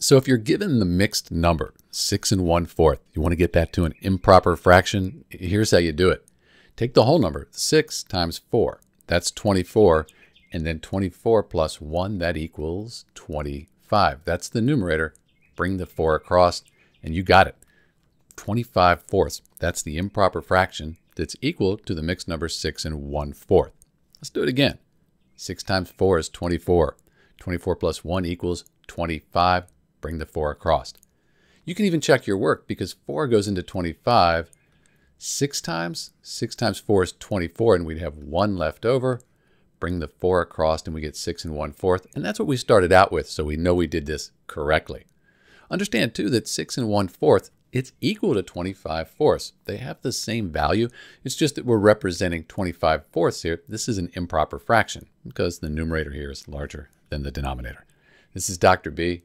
So if you're given the mixed number, 6 1/4, you want to get that to an improper fraction, here's how you do it. Take the whole number, 6 times 4, that's 24, and then 24 plus 1, that equals 25. That's the numerator. Bring the 4 across, and you got it. 25/4, that's the improper fraction that's equal to the mixed number 6 1/4. Let's do it again. 6 times 4 is 24. 24 plus 1 equals 25. Bring the 4 across. You can even check your work because 4 goes into 25 6 times. 6 times 4 is 24, and we'd have 1 left over. Bring the 4 across, and we get 6 1/4. And that's what we started out with, so we know we did this correctly. Understand, too, that 6 1/4, it's equal to 25/4. They have the same value. It's just that we're representing 25/4 here. This is an improper fraction because the numerator here is larger than the denominator. This is Dr. B,